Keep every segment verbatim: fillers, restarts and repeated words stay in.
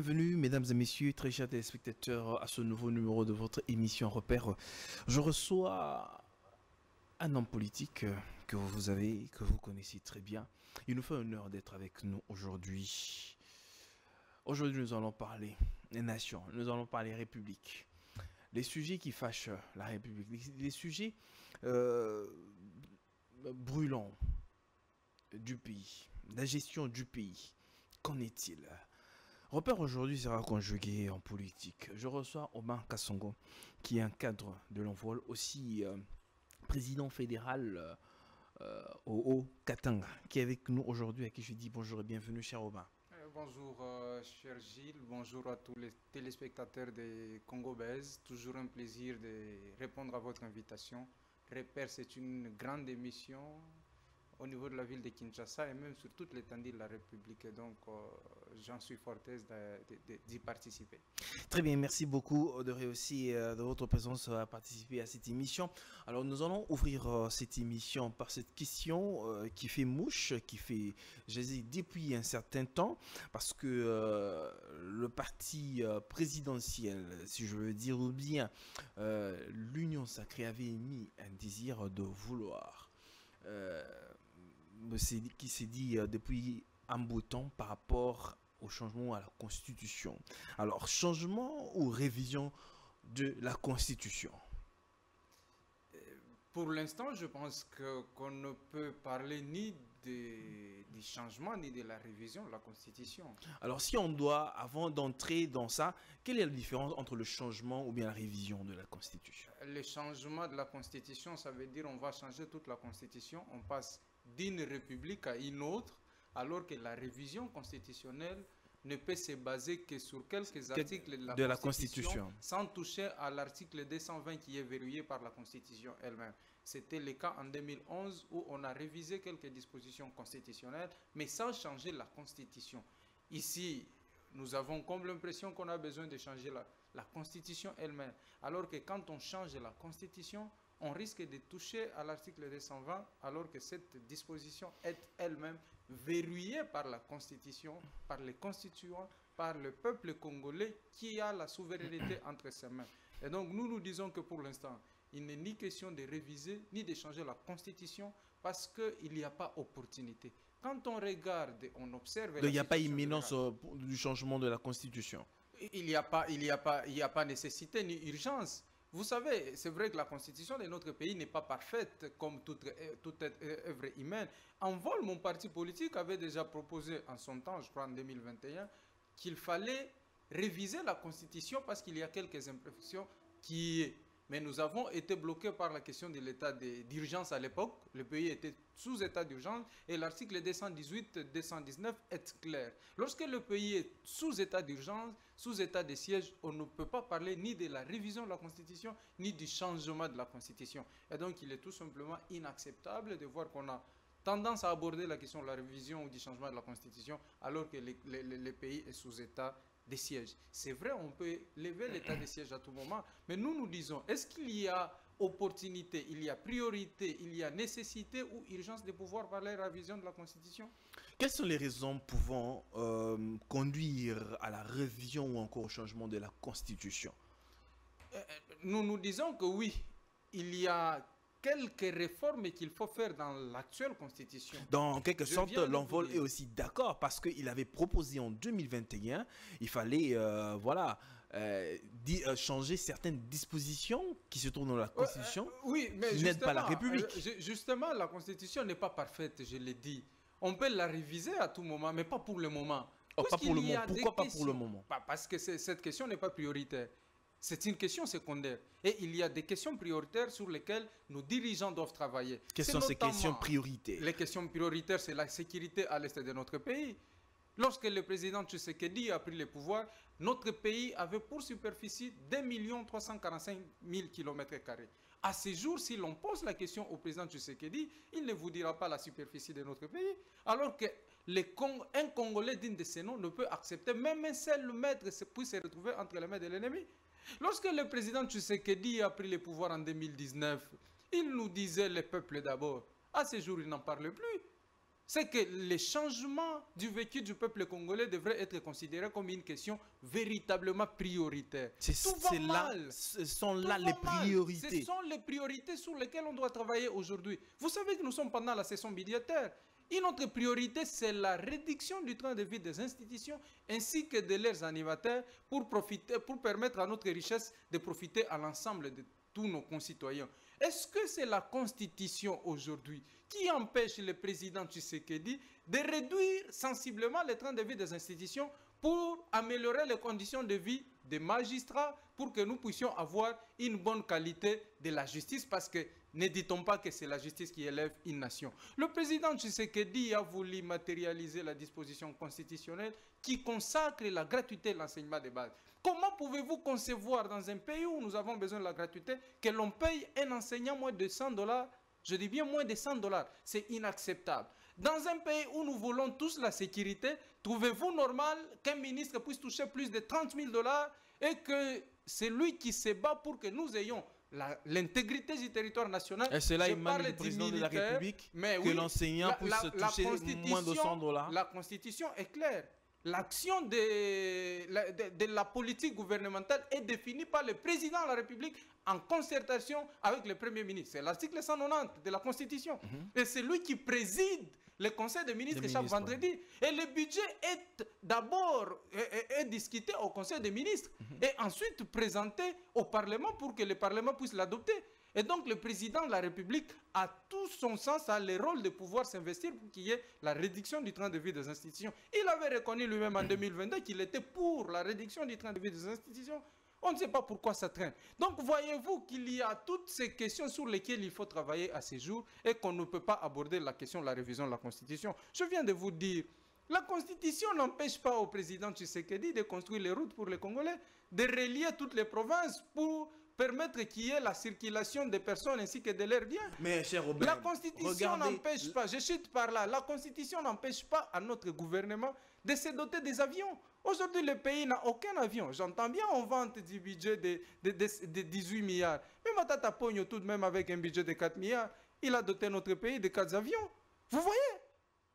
Bienvenue mesdames et messieurs, très chers téléspectateurs, à ce nouveau numéro de votre émission Repère. Je reçois un homme politique que vous avez, que vous connaissez très bien. Il nous fait honneur d'être avec nous aujourd'hui. Aujourd'hui nous allons parler des nations, nous allons parler république. Les sujets qui fâchent la République, les, les sujets euh, brûlants du pays, la gestion du pays. Qu'en est-il? Repère aujourd'hui sera conjugué en politique. Je reçois Aubin Kassongo, qui est un cadre de l'envol, aussi euh, président fédéral euh, au Haut Katanga, qui est avec nous aujourd'hui, à qui je dis bonjour et bienvenue, cher Aubin. Euh, bonjour, euh, cher Gilles, bonjour à tous les téléspectateurs des Congobès. Toujours un plaisir de répondre à votre invitation. Repère, c'est une grande émission au niveau de la ville de Kinshasa et même sur toute l'étendue de la République. Donc, euh, j'en suis fort aise d'y participer. Très bien, merci beaucoup Audrey aussi euh, de votre présence à participer à cette émission. Alors, nous allons ouvrir euh, cette émission par cette question euh, qui fait mouche, qui fait j'hésite depuis un certain temps, parce que euh, le parti euh, présidentiel, si je veux dire, ou bien euh, l'Union sacrée avait émis un désir de vouloir. Euh, qui s'est dit depuis un bout de temps par rapport au changement à la Constitution. Alors, changement ou révision de la Constitution? Pour l'instant, je pense que qu'on ne peut parler ni des, des changements ni de la révision de la Constitution. Alors, si on doit, avant d'entrer dans ça, quelle est la différence entre le changement ou bien la révision de la Constitution? Le changement de la Constitution, ça veut dire on va changer toute la Constitution, on passe d'une république à une autre, alors que la révision constitutionnelle ne peut se baser que sur quelques articles de la, de la Constitution, Constitution, sans toucher à l'article deux cent vingt qui est verrouillé par la Constitution elle-même. C'était le cas en deux mille onze où on a révisé quelques dispositions constitutionnelles, mais sans changer la Constitution. Ici, nous avons comme l'impression qu'on a besoin de changer la, la Constitution elle-même, alors que quand on change la Constitution, on risque de toucher à l'article deux cent vingt, alors que cette disposition est elle-même verrouillée par la Constitution, par les constituants, par le peuple congolais qui a la souveraineté entre ses mains. Et donc nous nous disons que pour l'instant, il n'est ni question de réviser, ni de changer la Constitution, parce qu'il n'y a pas opportunité. Quand on regarde et on observe... Donc il n'y a pas imminence du changement de la Constitution? Il n'y a pas, il n'y a pas, il n'y a pas nécessité ni urgence. Vous savez, c'est vrai que la constitution de notre pays n'est pas parfaite comme toute, toute œuvre humaine. En vol, mon parti politique avait déjà proposé en son temps, je crois en deux mille vingt et un, qu'il fallait réviser la constitution parce qu'il y a quelques imperfections qui y est. Mais nous avons été bloqués par la question de l'état d'urgence à l'époque. Le pays était sous état d'urgence et l'article deux cent dix-huit deux cent dix-neuf est clair. Lorsque le pays est sous état d'urgence, sous état de siège, on ne peut pas parler ni de la révision de la Constitution, ni du changement de la Constitution. Et donc, il est tout simplement inacceptable de voir qu'on a tendance à aborder la question de la révision ou du changement de la Constitution alors que le, le, le, le pays est sous état d'urgence. Des sièges. C'est vrai, on peut lever l'état des sièges à tout moment, mais nous nous disons, est-ce qu'il y a opportunité, il y a priorité, il y a nécessité ou urgence de pouvoir parler à la révision de la Constitution? Quelles sont les raisons pouvant euh, conduire à la révision ou encore au changement de la Constitution? Nous nous disons que oui, il y a quelques réformes qu'il faut faire dans l'actuelle Constitution. Dans quelque Je sorte, l'envol est aussi d'accord parce qu'il avait proposé en deux mille vingt et un, il fallait euh, voilà, euh, changer certaines dispositions qui se trouvent dans la Constitution, euh, euh, oui, mais qui n'aident pas la République. Euh, justement, la Constitution n'est pas parfaite, je l'ai dit. On peut la réviser à tout moment, mais pas pour le moment. Oh, pas pour le moment. Pourquoi pas pour le moment? Parce que cette question n'est pas prioritaire. C'est une question secondaire. Et il y a des questions prioritaires sur lesquelles nos dirigeants doivent travailler. Quelles sont ces questions prioritaires? Les questions prioritaires, c'est la sécurité à l'est de notre pays. Lorsque le président Tshisekedi a pris le pouvoir, notre pays avait pour superficie deux millions trois cent quarante-cinq mille kilomètres carrés. À ce jour, si l'on pose la question au président Tshisekedi, il ne vous dira pas la superficie de notre pays, alors que les Cong un Congolais digne de ce nom ne peut accepter même un seul mètre pour se retrouver entre les mains de l'ennemi. Lorsque le président Tshisekedi a pris le pouvoir en deux mille dix-neuf, il nous disait « les peuples d'abord ». À ce jour, il n'en parle plus. c'est que les changements du vécu du peuple congolais devraient être considérés comme une question véritablement prioritaire. C'est là, ce sont là les priorités. Ce sont les priorités sur lesquelles on doit travailler aujourd'hui. Vous savez que nous sommes pendant la session budgétaire. Une autre priorité, c'est la réduction du train de vie des institutions ainsi que de leurs animateurs pour, profiter, pour permettre à notre richesse de profiter à l'ensemble de tous nos concitoyens. Est-ce que c'est la Constitution aujourd'hui qui empêche le président Tshisekedi de réduire sensiblement le train de vie des institutions pour améliorer les conditions de vie des magistrats, pour que nous puissions avoir une bonne qualité de la justice, parce que ne dit-on pas que c'est la justice qui élève une nation. Le président Tshisekedi a voulu matérialiser la disposition constitutionnelle qui consacre la gratuité de l'enseignement de base. Comment pouvez-vous concevoir dans un pays où nous avons besoin de la gratuité que l'on paye un enseignant moins de cent dollars? Je dis bien moins de cent dollars, c'est inacceptable. Dans un pays où nous voulons tous la sécurité, trouvez-vous normal qu'un ministre puisse toucher plus de trente mille dollars et que c'est lui qui se bat pour que nous ayons l'intégrité du territoire national? Et cela émane du président de la République, mais que oui, l'enseignant puisse la, toucher la moins de cent dollars. La Constitution est claire. L'action de, de, de la politique gouvernementale est définie par le président de la République en concertation avec le Premier ministre. C'est l'article cent quatre-vingt-dix de la Constitution. Mm-hmm. Et c'est lui qui préside le Conseil des ministres des chaque ministres, vendredi. Ouais. Et le budget est d'abord est, est discuté au Conseil des ministres, mm-hmm, et ensuite présenté au Parlement pour que le Parlement puisse l'adopter. Et donc le président de la République a tout son sens, a le rôle de pouvoir s'investir pour qu'il y ait la réduction du train de vie des institutions. Il avait reconnu lui-même en deux mille vingt-deux qu'il était pour la réduction du train de vie des institutions. On ne sait pas pourquoi ça traîne. Donc voyez-vous qu'il y a toutes ces questions sur lesquelles il faut travailler à ces jours et qu'on ne peut pas aborder la question de la révision de la Constitution. Je viens de vous dire, la Constitution n'empêche pas au président Tshisekedi de construire les routes pour les Congolais, de relier toutes les provinces pour permettre qu'il y ait la circulation des personnes ainsi que de leurs biens. Mais cher Aubin, la Constitution n'empêche pas, je chute par là, la Constitution n'empêche pas à notre gouvernement de se doter des avions. Aujourd'hui, le pays n'a aucun avion. J'entends bien, on vante du budget de, de, de, de dix-huit milliards. Mais Matata Pogno, tout de même, avec un budget de quatre milliards, il a doté notre pays de quatre avions. Vous voyez?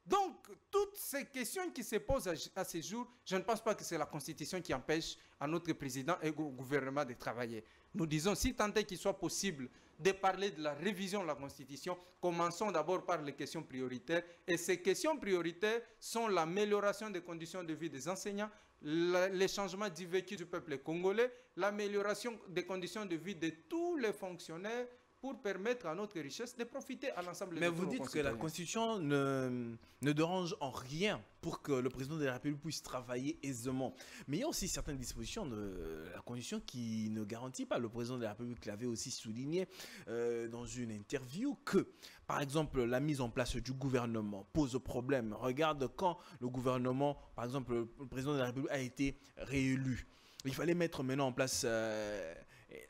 Donc, toutes ces questions qui se posent à, à ces jours, je ne pense pas que c'est la Constitution qui empêche à notre président et au gouvernement de travailler. Nous disons, si tant est qu'il soit possible de parler de la révision de la Constitution, commençons d'abord par les questions prioritaires. Et ces questions prioritaires sont l'amélioration des conditions de vie des enseignants, la, les changements du vécu du peuple congolais, l'amélioration des conditions de vie de tous les fonctionnaires, pour permettre à notre richesse de profiter à l'ensemble de nos concitoyens. Mais vous dites que la Constitution ne, ne dérange en rien pour que le président de la République puisse travailler aisément. Mais il y a aussi certaines dispositions de la Constitution qui ne garantissent pas. Le président de la République l'avait aussi souligné euh, dans une interview que, par exemple, la mise en place du gouvernement pose problème. Regarde quand le gouvernement, par exemple, le président de la République a été réélu. Il fallait mettre maintenant en place euh,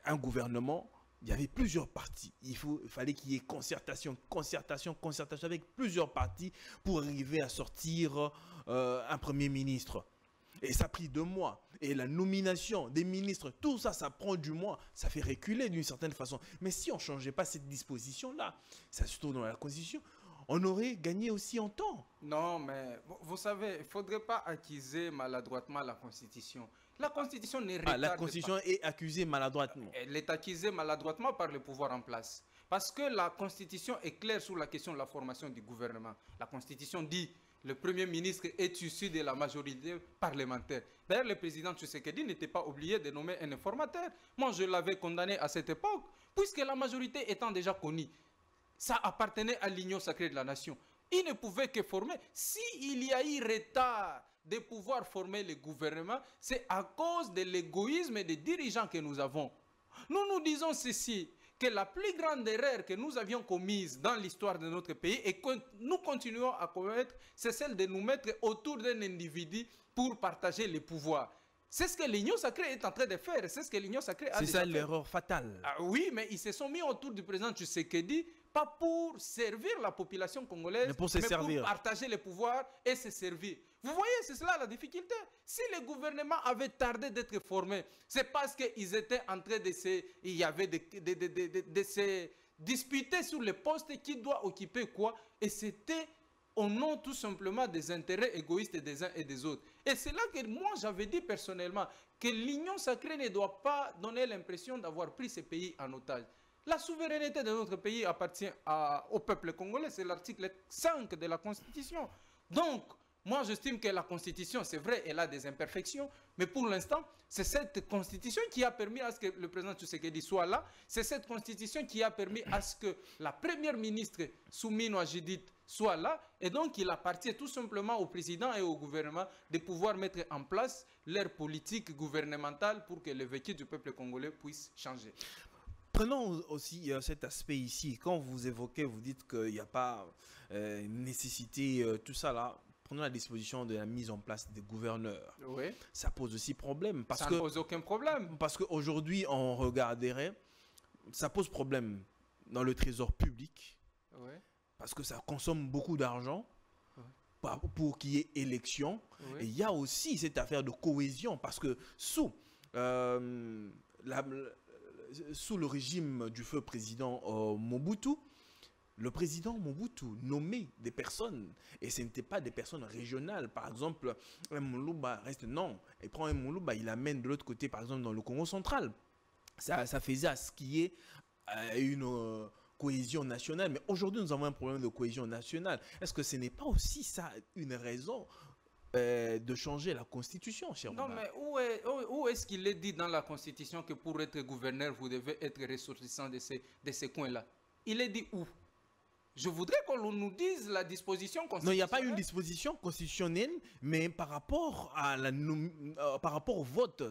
un gouvernement. Il y avait plusieurs partis. Il, faut, il fallait qu'il y ait concertation, concertation, concertation avec plusieurs partis pour arriver à sortir euh, un premier ministre. Et ça a pris deux mois. Et la nomination des ministres, tout ça, ça prend du mois. Ça fait reculer d'une certaine façon. Mais si on ne changeait pas cette disposition-là, ça se trouve dans la Constitution, on aurait gagné aussi en temps. Non, mais vous savez, il ne faudrait pas accuser maladroitement la Constitution. La Constitution n'est pas... Ah, la Constitution pas. est accusée maladroitement. Elle est accusée maladroitement par le pouvoir en place. Parce que la Constitution est claire sur la question de la formation du gouvernement. La Constitution dit que le Premier ministre est issu de la majorité parlementaire. D'ailleurs, le président Tshisekedi n'était pas obligé de nommer un informateur. Moi, je l'avais condamné à cette époque, puisque la majorité étant déjà connue, ça appartenait à l'union sacrée de la nation. Il ne pouvait que former. S'il y a eu retard de pouvoir former le gouvernement, c'est à cause de l'égoïsme des dirigeants que nous avons. Nous nous disons ceci, que la plus grande erreur que nous avions commise dans l'histoire de notre pays et que nous continuons à commettre, c'est celle de nous mettre autour d'un individu pour partager les pouvoirs. C'est ce que l'union sacrée est en train de faire. C'est ce que l'union sacrée a déjà fait. C'est ça l'erreur fatale. Ah, oui, mais ils se sont mis autour du président Tshisekedi, pas pour servir la population congolaise, mais pour, se mais servir. pour partager les pouvoirs et se servir. Vous voyez, c'est cela la difficulté. Si le gouvernement avait tardé d'être formé, c'est parce qu'ils étaient en train de se... Il y avait de, de, de, de, de, de se disputer sur les postes qui doit occuper quoi. Et c'était au nom tout simplement des intérêts égoïstes des uns et des autres. Et c'est là que moi j'avais dit personnellement que l'Union sacrée ne doit pas donner l'impression d'avoir pris ces pays en otage. La souveraineté de notre pays appartient à, au peuple congolais, c'est l'article cinq de la Constitution. Donc, moi j'estime que la Constitution, c'est vrai, elle a des imperfections, mais pour l'instant, c'est cette Constitution qui a permis à ce que le président Tshisekedi soit là, c'est cette Constitution qui a permis à ce que la première ministre Soumine Ouajidite soit là, et donc il appartient tout simplement au président et au gouvernement de pouvoir mettre en place leur politique gouvernementale pour que le vécu du peuple congolais puisse changer. Prenons aussi cet aspect ici. Quand vous évoquez, vous dites qu'il n'y a pas euh, nécessité, euh, tout ça là. Prenons la disposition de la mise en place des gouverneurs. Oui. Ça pose aussi problème. Parce ça que, ne pose aucun problème. Parce qu'aujourd'hui, on regarderait, ça pose problème dans le trésor public. Oui. Parce que ça consomme beaucoup d'argent. Oui. Pour qu'il y ait élection. Oui. Et il y a aussi cette affaire de cohésion. Parce que sous euh, la... sous le régime du feu président euh, Mobutu, le président Mobutu nommait des personnes et ce n'était pas des personnes régionales. Par exemple, Lumumba reste non. Il prend Lumumba, il l'amène de l'autre côté, par exemple dans le Congo central. Ça, ça faisait à ce qui est euh, une euh, cohésion nationale. Mais aujourd'hui, nous avons un problème de cohésion nationale. Est-ce que ce n'est pas aussi ça une raison Euh, de changer la Constitution, cher Non, Mouba. Mais où est, où, où est-ce qu'il est dit dans la Constitution que pour être gouverneur, vous devez être ressortissant de ces, de ces coins-là? Il est dit où? Je voudrais qu'on nous dise la disposition constitutionnelle. Non, il n'y a pas une disposition constitutionnelle, mais par rapport, à la, euh, par rapport au vote,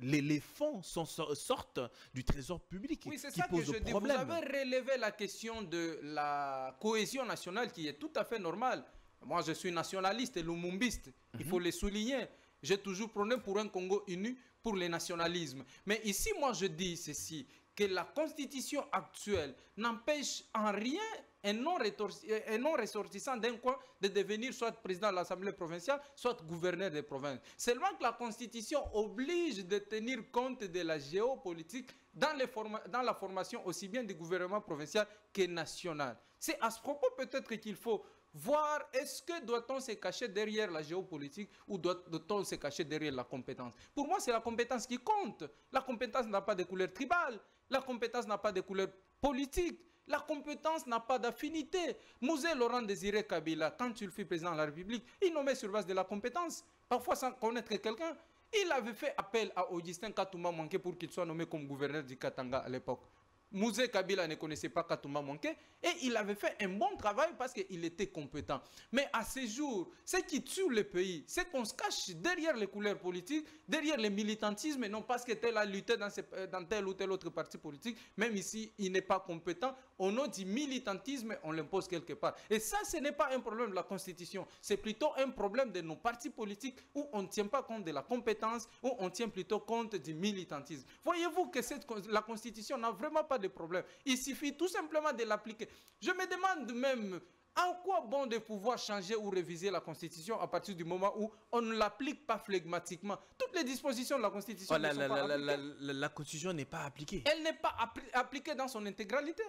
les, les fonds sont, sortent du trésor public. Oui, c'est ça que je dis. Vous avez relevé la question de la cohésion nationale qui est tout à fait normale. Moi, je suis nationaliste et lumumbiste. Il faut le souligner. J'ai toujours prôné pour un Congo uni, pour le nationalisme. Mais ici, moi, je dis ceci, que la Constitution actuelle n'empêche en rien un non-ressortissant d'un coin de devenir soit président de l'Assemblée provinciale, soit gouverneur des provinces. Seulement que la Constitution oblige de tenir compte de la géopolitique dans, les forma- dans la formation aussi bien du gouvernement provincial que national. C'est à ce propos peut-être qu'il faut voir est-ce que doit-on se cacher derrière la géopolitique ou doit-on se cacher derrière la compétence. Pour moi, c'est la compétence qui compte. La compétence n'a pas de couleur tribale. La compétence n'a pas de couleur politique. La compétence n'a pas d'affinité. Moussa Laurent-Désiré Kabila, quand il fut président de la République, il nommait sur base de la compétence, parfois sans connaître quelqu'un. Il avait fait appel à Augustin Katumba Mwanke pour qu'il soit nommé comme gouverneur du Katanga à l'époque. Moussa Kabila ne connaissait pas Katumba Mwanke et il avait fait un bon travail parce qu'il était compétent. Mais à ce jour, ce qui tue le pays, c'est qu'on se cache derrière les couleurs politiques, derrière les militantismes, et non parce que tel a lutté dans, ses, dans tel ou tel autre parti politique, même si il n'est pas compétent, au nom du militantisme, on l'impose quelque part. Et ça, ce n'est pas un problème de la Constitution, c'est plutôt un problème de nos partis politiques où on ne tient pas compte de la compétence, où on tient plutôt compte du militantisme. Voyez-vous que cette, la Constitution n'a vraiment pas de problème. Il suffit tout simplement de l'appliquer. Je me demande même en quoi bon de pouvoir changer ou réviser la Constitution à partir du moment où on ne l'applique pas flegmatiquement. Toutes les dispositions de la Constitution oh là ne sont là pas là appliquées. La, la, la Constitution n'est pas appliquée. Elle n'est pas appli appliquée dans son intégralité.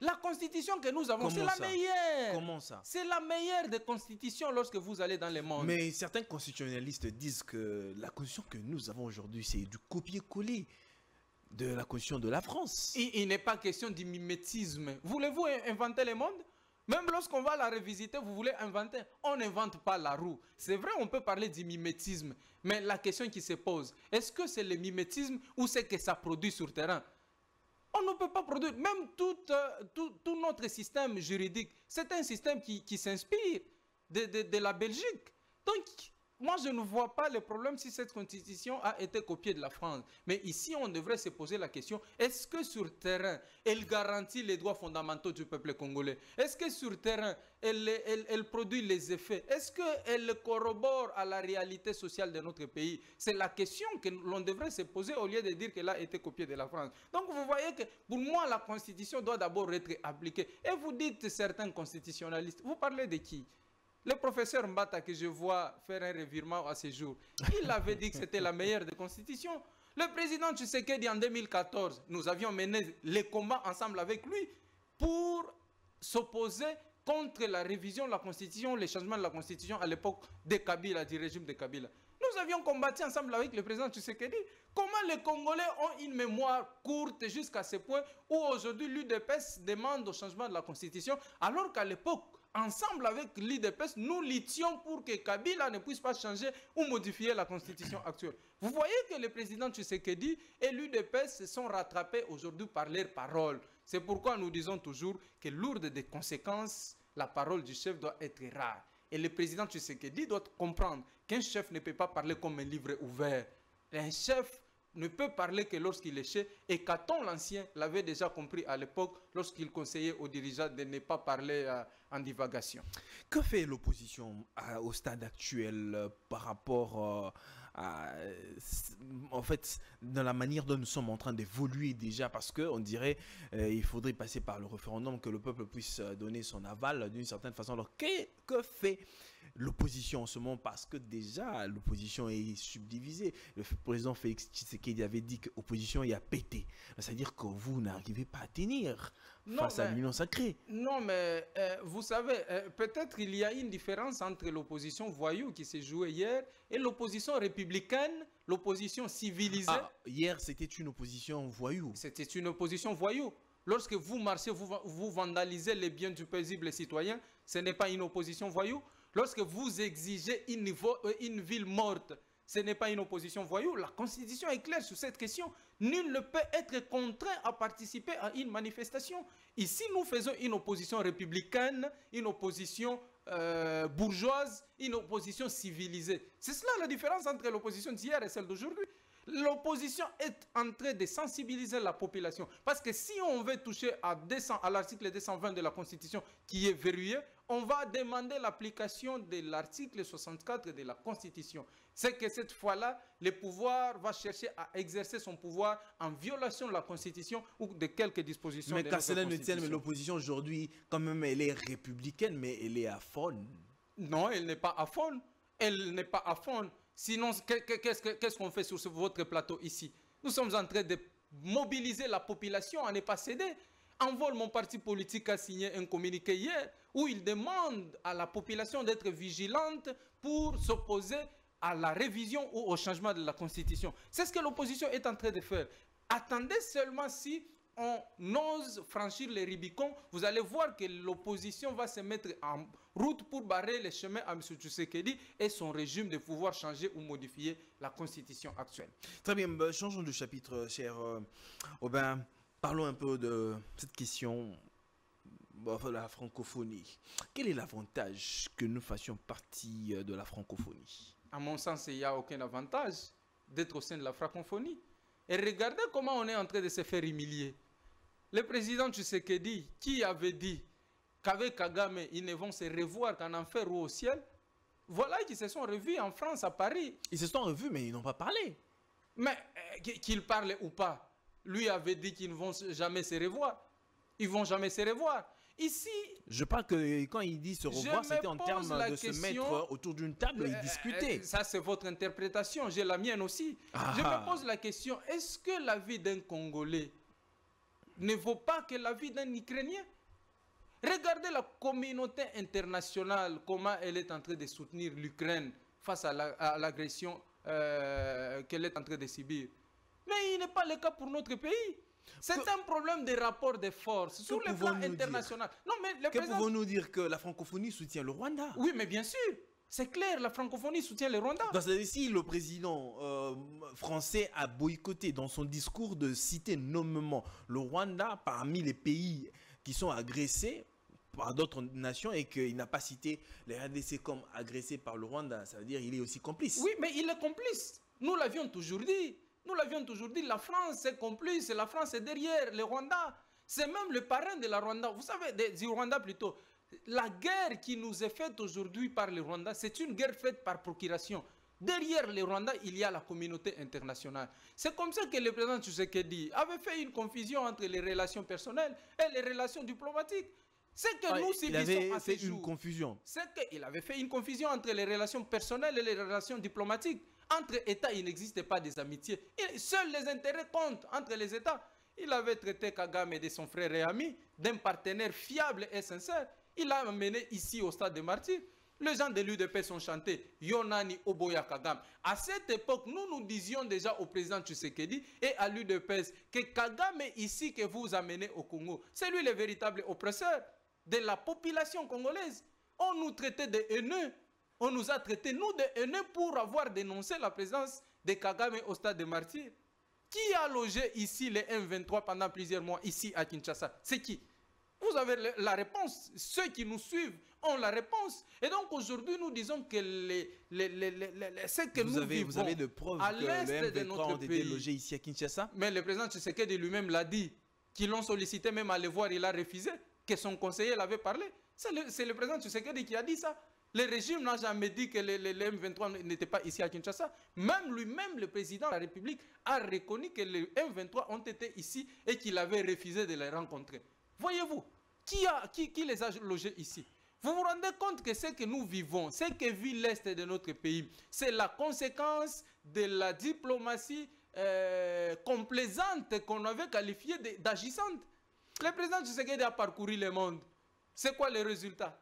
La Constitution que nous avons, c'est la meilleure. Comment ça? C'est la meilleure des constitutions lorsque vous allez dans le monde. Mais certains constitutionnalistes disent que la Constitution que nous avons aujourd'hui, c'est du copier-coller de la Constitution de la France. Il, il n'est pas question du mimétisme. Voulez-vous inventer le monde? Même lorsqu'on va la révisiter, vous voulez inventer. On n'invente pas la roue. C'est vrai, on peut parler du mimétisme, mais la question qui se pose, est-ce que c'est le mimétisme ou c'est que ça produit sur terrain? On ne peut pas produire. Même tout, euh, tout, tout notre système juridique, c'est un système qui, qui s'inspire de, de, de la Belgique. Donc, moi, je ne vois pas le problème si cette constitution a été copiée de la France. Mais ici, on devrait se poser la question, est-ce que sur terrain, elle garantit les droits fondamentaux du peuple congolais? Est-ce que sur terrain, elle, elle, elle produit les effets? Est-ce qu'elle corrobore à la réalité sociale de notre pays? C'est la question que l'on devrait se poser au lieu de dire qu'elle a été copiée de la France. Donc, vous voyez que pour moi, la constitution doit d'abord être appliquée. Et vous dites certains constitutionnalistes, vous parlez de qui? Le professeur Mbata, que je vois faire un revirement à ce jour, il avait dit que c'était la meilleure des constitutions. Le président Tshisekedi, en deux mille quatorze, nous avions mené les combats ensemble avec lui pour s'opposer contre la révision de la Constitution, les changements de la Constitution à l'époque de Kabila, du régime de Kabila. Nous avions combattu ensemble avec le président Tshisekedi. Comment les Congolais ont une mémoire courte jusqu'à ce point où aujourd'hui l'U D P S demande au changement de la Constitution, alors qu'à l'époque, ensemble avec l'U D P S, nous luttions pour que Kabila ne puisse pas changer ou modifier la Constitution actuelle. Vous voyez que le président Tshisekedi et l'U D P S se sont rattrapés aujourd'hui par leurs paroles. C'est pourquoi nous disons toujours que lourde des conséquences, la parole du chef doit être rare. Et le président Tshisekedi doit comprendre qu'un chef ne peut pas parler comme un livre ouvert. Un chef ne peut parler que lorsqu'il est chef. Et Katon l'Ancien l'avait déjà compris à l'époque lorsqu'il conseillait aux dirigeants de ne pas parler euh, en divagation. Que fait l'opposition euh, au stade actuel euh, par rapport euh, à... En fait, dans la manière dont nous sommes en train d'évoluer déjà, parce qu'on dirait euh, il faudrait passer par le référendum, que le peuple puisse donner son aval d'une certaine façon. Alors, que, que fait l'opposition en ce moment? Parce que déjà, l'opposition est subdivisée. Le président Félix Tshisekedi qu'il avait dit que l'opposition y a pété. C'est-à-dire que vous n'arrivez pas à tenir non, face mais, à l'union sacrée. Non, mais euh, vous savez, euh, peut-être il y a une différence entre l'opposition voyou qui s'est jouée hier et l'opposition républicaine, l'opposition civilisée. Ah, hier, c'était une opposition voyou. C'était une opposition voyou. Lorsque vous marchez, vous, vous vandalisez les biens du paisible citoyen, ce n'est pas une opposition voyou. Lorsque vous exigez une, une ville morte, ce n'est pas une opposition voyou. La Constitution est claire sur cette question. Nul ne peut être contraint à participer à une manifestation. Ici, nous faisons une opposition républicaine, une opposition euh, bourgeoise, une opposition civilisée. C'est cela la différence entre l'opposition d'hier et celle d'aujourd'hui. L'opposition est en train de sensibiliser la population. Parce que si on veut toucher à, à l'article deux cent vingt de la Constitution qui est verrouillé, on va demander l'application de l'article soixante-quatre de la Constitution. C'est que cette fois-là, le pouvoir va chercher à exercer son pouvoir en violation de la Constitution ou de quelques dispositions. Mais qu'à cela ne tienne, mais l'opposition aujourd'hui, quand même, elle est républicaine, mais elle est à fond. Non, elle n'est pas à fond. Elle n'est pas à fond. Sinon, qu'est-ce qu'on fait sur votre plateau ici? Nous sommes en train de mobiliser la population à ne pas céder. En vol, mon parti politique a signé un communiqué hier où il demande à la population d'être vigilante pour s'opposer à la révision ou au changement de la Constitution. C'est ce que l'opposition est en train de faire. Attendez seulement si on ose franchir les Rubicons, vous allez voir que l'opposition va se mettre en route pour barrer les chemins à M. Tshisekedi et son régime de pouvoir changer ou modifier la Constitution actuelle. Très bien, changeons de chapitre, cher Aubin. Parlons un peu de cette question de la francophonie. Quel est l'avantage que nous fassions partie de la francophonie? À mon sens, il n'y a aucun avantage d'être au sein de la francophonie. Et regardez comment on est en train de se faire humilier. Le président Tshisekedi, qui avait dit qu'avec Kagame, ils ne vont se revoir qu'en enfer ou au ciel, voilà qu'ils se sont revus en France, à Paris. Ils se sont revus, mais ils n'ont pas parlé. Mais euh, qu'ils parlent ou pas, lui avait dit qu'ils ne vont jamais se revoir. Ils ne vont jamais se revoir. Ici... Je parle que quand il dit se revoir, c'était en termes de question, se mettre autour d'une table et euh, discuter. Ça, c'est votre interprétation. J'ai la mienne aussi. Ah. Je me pose la question, est-ce que la vie d'un Congolais ne vaut pas que la vie d'un Ukrainien? Regardez la communauté internationale, comment elle est en train de soutenir l'Ukraine face à l'agression la, euh, qu'elle est en train de subir. Mais il n'est pas le cas pour notre pays. C'est un problème des rapports de force sur le plan international. Non, mais le que présent... pouvons-nous dire que la francophonie soutient le Rwanda? Oui, mais bien sûr. C'est clair, la francophonie soutient le Rwanda. Dans ce cas-ci, le président euh, français a boycotté dans son discours de citer nommément le Rwanda parmi les pays qui sont agressés par d'autres nations et qu'il n'a pas cité les R D C comme agressés par le Rwanda. Ça veut dire qu'il est aussi complice. Oui, mais il est complice. Nous l'avions toujours dit. Nous l'avions toujours dit, la France est complice, la France est derrière le Rwanda. C'est même le parrain de la Rwanda, vous savez, du Rwanda plutôt. La guerre qui nous est faite aujourd'hui par le Rwanda, c'est une guerre faite par procuration. Derrière le Rwanda, il y a la communauté internationale. C'est comme ça que le président Tshisekedi avait fait une confusion entre les relations personnelles et les relations diplomatiques. C'est que ah, nous subissons à ces jours. Il avait fait une confusion. C'est qu'il avait fait une confusion entre les relations personnelles et les relations diplomatiques. Entre États, il n'existe pas des amitiés. Et seuls les intérêts comptent entre les États. Il avait traité Kagame de son frère et ami, d'un partenaire fiable et sincère. Il l'a amené ici au stade des martyrs. Les gens de l'U D P sont chantés Yonani Oboya Kagame. À cette époque, nous nous disions déjà au président Tshisekedi et à l'U D P S que Kagame est ici que vous amenez au Congo. C'est lui le véritable oppresseur de la population congolaise. On nous traitait de haineux. On nous a traités, nous, de haineux pour avoir dénoncé la présence de Kagame au stade des martyrs. Qui a logé ici les M vingt-trois pendant plusieurs mois ici à Kinshasa? C'est qui? Vous avez la réponse. Ceux qui nous suivent ont la réponse. Et donc aujourd'hui, nous disons que les, les, les, les, les, ce que vous nous avez, vivons vous avez de preuves à l'est de notre pays, logés ici à Kinshasa. Mais le président Tshisekedi lui-même l'a dit, qu'ils l'ont sollicité même à le voir, il a refusé, que son conseiller l'avait parlé. C'est le, le président Tshisekedi qui a dit ça. Le régime n'a jamais dit que les, les, les M vingt-trois n'étaient pas ici à Kinshasa. Même lui-même, le président de la République, a reconnu que les M vingt-trois ont été ici et qu'il avait refusé de les rencontrer. Voyez-vous, qui, qui, qui les a logés ici? Vous vous rendez compte que ce que nous vivons, ce que vit l'Est de notre pays, c'est la conséquence de la diplomatie euh, complaisante qu'on avait qualifiée d'agissante. Le président Tshisekedi a parcouru le monde. C'est quoi le résultat?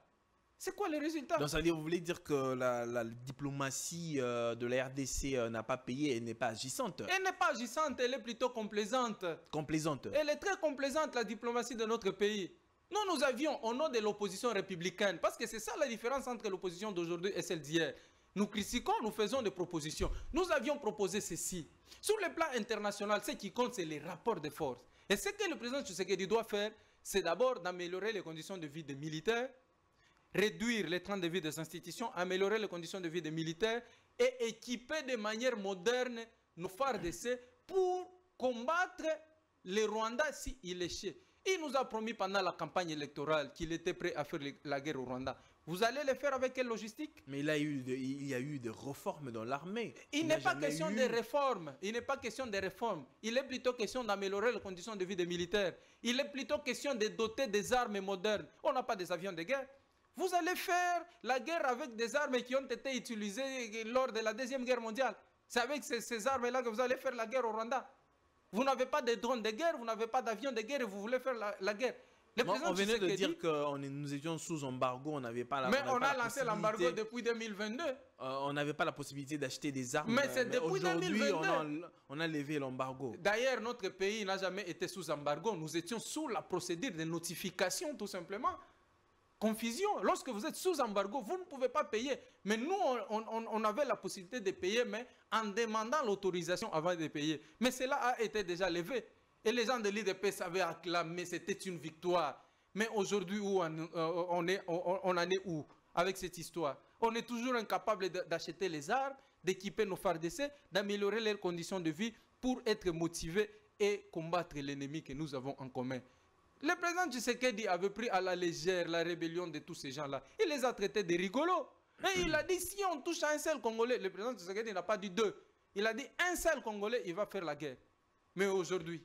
C'est quoi le résultat? Donc, ça veut dire, vous voulez dire que la, la diplomatie euh, de la R D C euh, n'a pas payé, elle n'est pas agissante? Elle n'est pas agissante, elle est plutôt complaisante. Complaisante? Elle est très complaisante, la diplomatie de notre pays. Nous, nous avions, au nom de l'opposition républicaine, parce que c'est ça la différence entre l'opposition d'aujourd'hui et celle d'hier. Nous critiquons, nous faisons des propositions. Nous avions proposé ceci. Sur le plan international, ce qui compte, c'est les rapports de force. Et ce que le président Tshisekedi doit faire, c'est d'abord d'améliorer les conditions de vie des militaires, réduire les trains de vie des institutions, améliorer les conditions de vie des militaires et équiper de manière moderne nos R D C pour combattre les Rwandais s'il échouait. Il nous a promis pendant la campagne électorale qu'il était prêt à faire la guerre au Rwanda. Vous allez le faire avec quelle logistique? Mais il, a eu de, il y a eu des réformes dans l'armée. Il n'est pas question eu... de réformes. Il n'est pas question de réformes. Il est plutôt question d'améliorer les conditions de vie des militaires. Il est plutôt question de doter des armes modernes. On n'a pas des avions de guerre. Vous allez faire la guerre avec des armes qui ont été utilisées lors de la Deuxième Guerre mondiale. C'est avec ces, ces armes-là que vous allez faire la guerre au Rwanda. Vous n'avez pas de drones de guerre, vous n'avez pas d'avions de guerre et vous voulez faire la, la guerre. Le non, on venait de dire que nous étions sous embargo, on n'avait pas la possibilité... Mais on a lancé l'embargo depuis deux mille vingt-deux. Euh, on n'avait pas la possibilité d'acheter des armes. Mais c'est depuis deux mille vingt-deux. On a, on a levé l'embargo. D'ailleurs, notre pays n'a jamais été sous embargo. Nous étions sous la procédure de notification, tout simplement. Confusion. Lorsque vous êtes sous embargo, vous ne pouvez pas payer. Mais nous, on, on, on avait la possibilité de payer, mais en demandant l'autorisation avant de payer. Mais cela a été déjà levé. Et les gens de l'U D P savaient acclamer, c'était une victoire. Mais aujourd'hui, où on, on, est, on, on en est où avec cette histoire? On est toujours incapable d'acheter les armes, d'équiper nos R D C, d'améliorer leurs conditions de vie pour être motivés et combattre l'ennemi que nous avons en commun. Le président Tshisekedi avait pris à la légère la rébellion de tous ces gens-là. Il les a traités de rigolos. Et il a dit, si on touche à un seul Congolais, le président Tshisekedi n'a pas dit deux. Il a dit, un seul Congolais, il va faire la guerre. Mais aujourd'hui,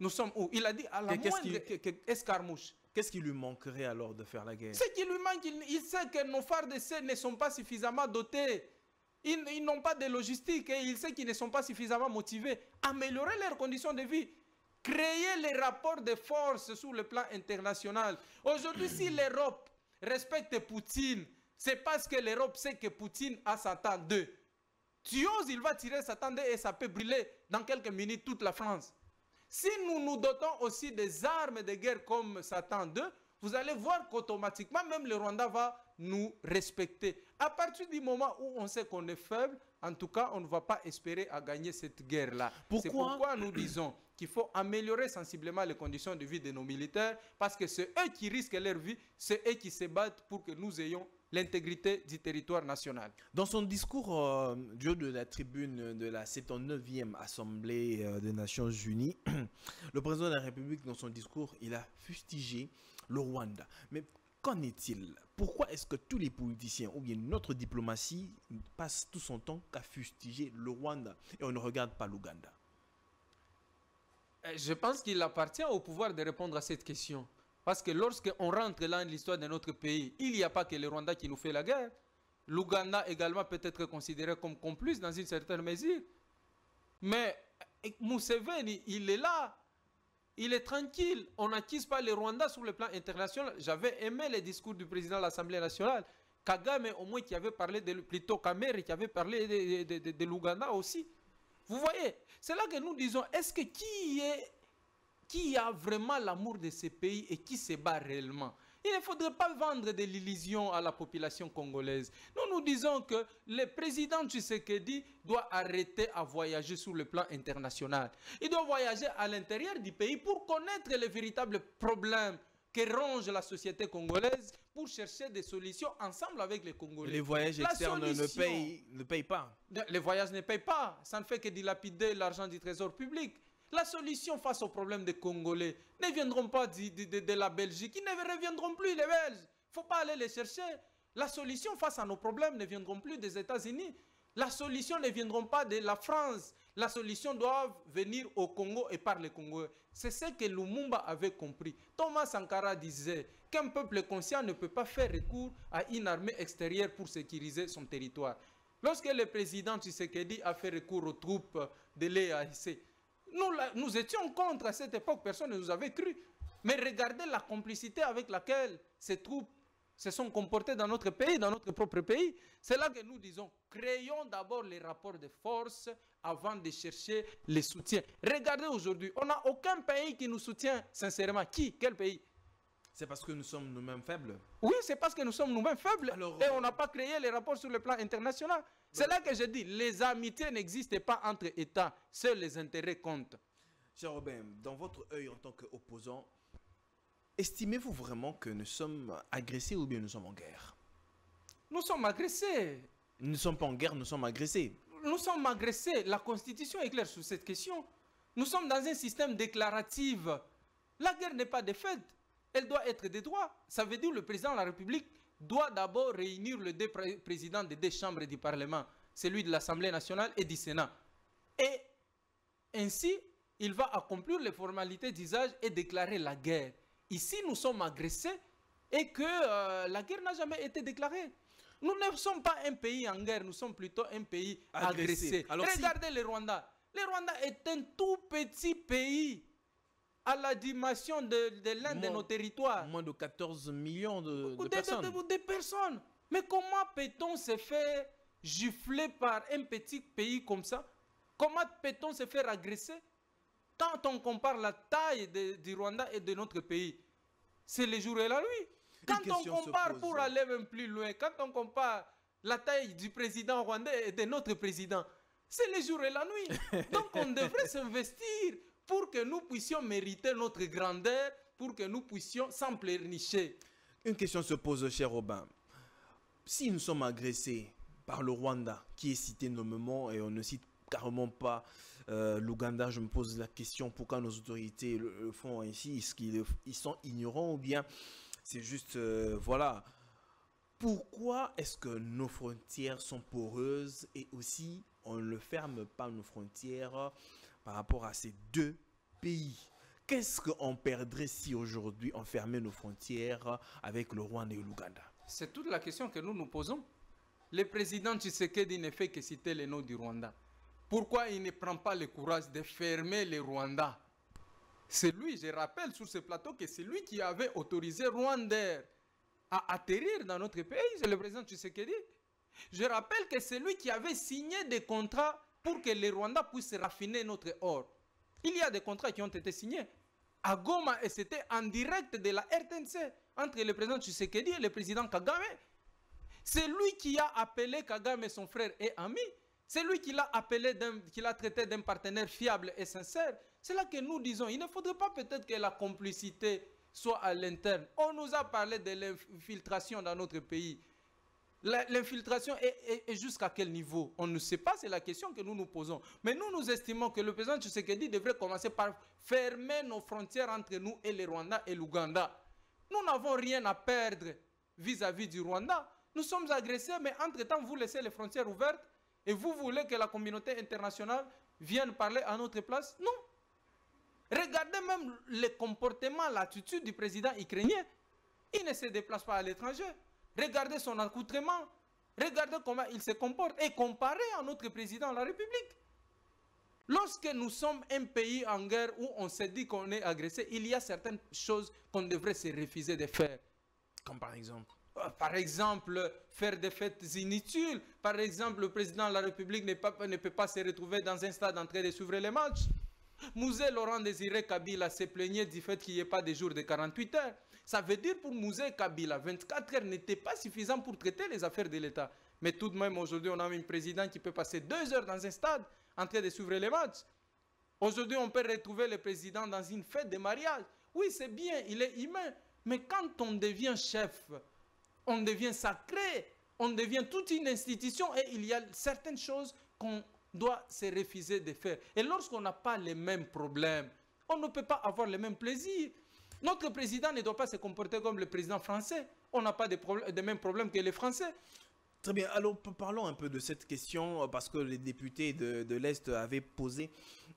nous sommes où? Il a dit, à la moindre escarmouche. Qu'est-ce qui lui manquerait alors de faire la guerre? Ce qui lui manque, il, il sait que nos R D C ne sont pas suffisamment dotés. Ils, ils n'ont pas de logistique et il sait qu'ils ne sont pas suffisamment motivés. Améliorer leurs conditions de vie. Créer les rapports de force sur le plan international. Aujourd'hui, si l'Europe respecte Poutine, c'est parce que l'Europe sait que Poutine a Satan deux. Tu oses, il va tirer Satan deux et ça peut brûler dans quelques minutes toute la France. Si nous nous dotons aussi des armes de guerre comme Satan deux, vous allez voir qu'automatiquement, même le Rwanda va nous respecter. À partir du moment où on sait qu'on est faible, en tout cas, on ne va pas espérer à gagner cette guerre-là. C'est pourquoi nous disons qu'il faut améliorer sensiblement les conditions de vie de nos militaires, parce que c'est eux qui risquent leur vie, c'est eux qui se battent pour que nous ayons l'intégrité du territoire national. Dans son discours euh, du haut de la tribune de la soixante-dix-neuvième Assemblée euh, des Nations Unies, le président de la République, dans son discours, il a fustigé le Rwanda. Mais qu'en est-il? Pourquoi est-ce que tous les politiciens ou bien notre diplomatie passe tout son temps qu'à fustiger le Rwanda et on ne regarde pas l'Ouganda? Je pense qu'il appartient au pouvoir de répondre à cette question. Parce que lorsqu'on rentre là dans l'histoire de notre pays, il n'y a pas que le Rwanda qui nous fait la guerre. L'Ouganda également peut être considéré comme complice dans une certaine mesure. Mais Museveni, il est là. il est tranquille. On n'accuse pas les Rwandais sur le plan international. J'avais aimé les discours du président de l'Assemblée nationale. Kagame, au moins, qui avait parlé de, plutôt Kamerhe, qui avait parlé de, de, de, de l'Ouganda aussi. Vous voyez, c'est là que nous disons, est-ce que qui, est, qui a vraiment l'amour de ce pays et qui se bat réellement? Il ne faudrait pas vendre de l'illusion à la population congolaise. Nous nous disons que le président Tshisekedi doit arrêter à voyager sur le plan international. Il doit voyager à l'intérieur du pays pour connaître les véritables problèmes que ronge la société congolaise, pour chercher des solutions ensemble avec les Congolais. Les voyages la externes solution, ne, payent, ne payent pas. Les voyages ne payent pas. Ça ne fait que dilapider l'argent du trésor public. La solution face aux problèmes des Congolais ne viendront pas de, de, de, de la Belgique. Ils ne reviendront plus, les Belges. Il ne faut pas aller les chercher. La solution face à nos problèmes ne viendront plus des États-Unis. La solution ne viendront pas de la France. La solution doit venir au Congo et par les Congolais. C'est ce que Lumumba avait compris. Thomas Sankara disait qu'un peuple conscient ne peut pas faire recours à une armée extérieure pour sécuriser son territoire. Lorsque le président Tshisekedi a fait recours aux troupes de l'E A C, Nous, nous étions contre à cette époque, personne ne nous avait cru. Mais regardez la complicité avec laquelle ces troupes se sont comportées dans notre pays, dans notre propre pays. C'est là que nous disons, créons d'abord les rapports de force avant de chercher les soutiens. Regardez aujourd'hui, on n'a aucun pays qui nous soutient sincèrement. Qui? Quel pays? C'est parce que nous sommes nous-mêmes faibles. Oui, c'est parce que nous sommes nous-mêmes faibles. Alors, et on n'a pas créé les rapports sur le plan international. C'est là que je dis, les amitiés n'existent pas entre États. Seuls les intérêts comptent. Cher Aubin, dans votre œil en tant qu'opposant, estimez-vous vraiment que nous sommes agressés ou bien nous sommes en guerre? Nous sommes agressés. Nous ne sommes pas en guerre, nous sommes agressés. Nous sommes agressés. La Constitution est claire sur cette question. Nous sommes dans un système déclaratif. La guerre n'est pas défaite. Elle doit être des droits. Ça veut dire que le président de la République doit d'abord réunir le président des deux chambres du Parlement, celui de l'Assemblée nationale et du Sénat. Et ainsi, il va accomplir les formalités d'usage et déclarer la guerre. Ici, nous sommes agressés et que euh, la guerre n'a jamais été déclarée. Nous ne sommes pas un pays en guerre, nous sommes plutôt un pays agressé. agressé. Alors, regardez si... le Rwanda. Le Rwanda est un tout petit pays à la dimension de, de l'un de nos territoires. Moins de quatorze millions de, de, de personnes. De, de, de, de personnes. Mais comment peut-on se faire gifler par un petit pays comme ça? Comment peut-on se faire agresser? Quand on compare la taille de, du Rwanda et de notre pays, c'est le jour et la nuit. Quand on compare, pour aller même plus loin, quand on compare la taille du président rwandais et de notre président, c'est le jour et la nuit. Donc on devrait s'investir pour que nous puissions mériter notre grandeur, pour que nous puissions s'emplernicher. Une question se pose, cher Aubin. Si nous sommes agressés par le Rwanda, qui est cité nommément, et on ne cite carrément pas euh, l'Ouganda, je me pose la question, pourquoi nos autorités le, le font ainsi? Est-ce qu'ils ils sont ignorants ou bien c'est juste... Euh, voilà. Pourquoi est-ce que nos frontières sont poreuses et aussi on ne ferme pas nos frontières par rapport à ces deux pays? Qu'est-ce qu'on perdrait si aujourd'hui on fermait nos frontières avec le Rwanda et l'Ouganda? C'est toute la question que nous nous posons. Le président Tshisekedi ne fait que citer les noms du Rwanda. Pourquoi il ne prend pas le courage de fermer le Rwanda? C'est lui, je rappelle sur ce plateau que c'est lui qui avait autorisé Rwanda à atterrir dans notre pays, c'est le président Tshisekedi. Je rappelle que c'est lui qui avait signé des contrats pour que les Rwandais puissent raffiner notre or. Il y a des contrats qui ont été signés à Goma et c'était en direct de la R T N C entre le président Tshisekedi et le président Kagame. C'est lui qui a appelé Kagame son frère et ami. C'est lui qui l'a appelé, qui l'a traité d'un partenaire fiable et sincère. C'est là que nous disons, il ne faudrait pas peut-être que la complicité soit à l'interne. On nous a parlé de l'infiltration dans notre pays. L'infiltration est, est, est jusqu'à quel niveau? On ne sait pas, c'est la question que nous nous posons. Mais nous, nous estimons que le président Tshisekedi devrait commencer par fermer nos frontières entre nous et les Rwandais et l'Ouganda. Nous n'avons rien à perdre vis-à-vis du Rwanda. Nous sommes agressés, mais entre-temps, vous laissez les frontières ouvertes et vous voulez que la communauté internationale vienne parler à notre place? Non. Regardez même le comportement, l'attitude du président ukrainien. Il ne se déplace pas à l'étranger. Regardez son accoutrement, regardez comment il se comporte et comparez à notre président de la République. Lorsque nous sommes un pays en guerre où on se dit qu'on est agressé, il y a certaines choses qu'on devrait se refuser de faire. Comme par exemple, par exemple, faire des fêtes inutiles. Par exemple, le président de la République ne peut pas, ne peut pas se retrouver dans un stade en train de suivre les matchs. Moussa Laurent-Désiré Kabila se plaignait du fait qu'il n'y ait pas de jour de quarante-huit heures. Ça veut dire pour Moussa Kabila, vingt-quatre heures n'était pas suffisant pour traiter les affaires de l'État. Mais tout de même, aujourd'hui, on a un président qui peut passer deux heures dans un stade en train de suivre les matchs. Aujourd'hui, on peut retrouver le président dans une fête de mariage. Oui, c'est bien, il est humain. Mais quand on devient chef, on devient sacré, on devient toute une institution et il y a certaines choses qu'on doit se refuser de faire. Et lorsqu'on n'a pas les mêmes problèmes, on ne peut pas avoir les mêmes plaisirs. Notre président ne doit pas se comporter comme le président français. On n'a pas des de mêmes problèmes que les Français. Très bien, alors parlons un peu de cette question parce que les députés de, de l'Est avaient posé,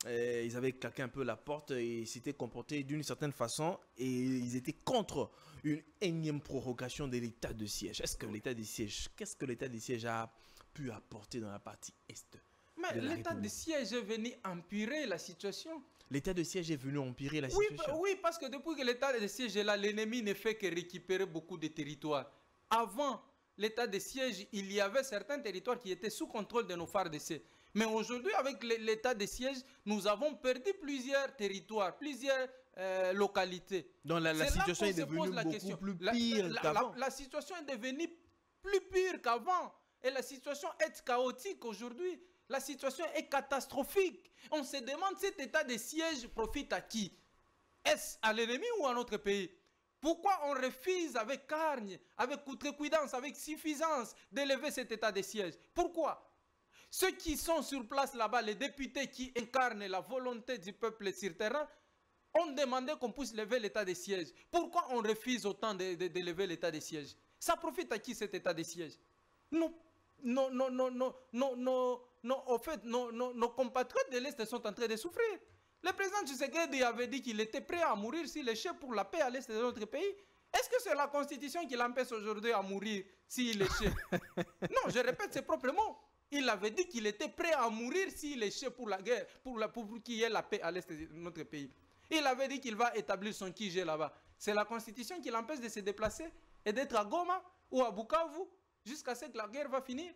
euh, ils avaient claqué un peu la porte et ils s'étaient comportés d'une certaine façon et ils étaient contre une énième prorogation de l'état de siège. Est-ce que l'état de siège, qu'est-ce que l'état de siège a pu apporter dans la partie Est? Mais l'état de siège est venu empirer la situation. L'état de siège est venu empirer la oui, situation. Oui, parce que depuis que l'état de siège est là, l'ennemi ne fait que récupérer beaucoup de territoires. Avant l'état de siège, il y avait certains territoires qui étaient sous contrôle de nos R D C. Mais aujourd'hui, avec l'état de siège, nous avons perdu plusieurs territoires, plusieurs euh, localités. Donc la, la situation est devenue beaucoup question. plus pire la, la, la, la situation est devenue plus pire qu'avant. Et la situation est chaotique aujourd'hui. La situation est catastrophique. On se demande cet état de siège profite à qui? Est-ce à l'ennemi ou à notre pays? Pourquoi on refuse avec cargne, avec outrecuidance, avec suffisance d'élever cet état de siège? Pourquoi? Ceux qui sont sur place là-bas, les députés qui incarnent la volonté du peuple sur terrain, ont demandé qu'on puisse lever l'état de siège. Pourquoi on refuse autant de, de, de lever l'état de siège? Ça profite à qui cet état de siège? Non. Non, non, non, non, non, non, non, au fait, non, non, nos compatriotes de l'Est sont en train de souffrir. Le président Tshisekedi avait dit qu'il était prêt à mourir s'il échouait pour la paix à l'Est de notre pays. Est-ce que c'est la Constitution qui l'empêche aujourd'hui à mourir s'il échouait? Non, je répète ses propres mots. Il avait dit qu'il était prêt à mourir s'il échouait pour la guerre, pour, la, pour qu'il y ait la paix à l'Est de notre pays. Il avait dit qu'il va établir son Kijé là-bas. C'est la Constitution qui l'empêche de se déplacer et d'être à Goma ou à Bukavu jusqu'à ce que la guerre va finir.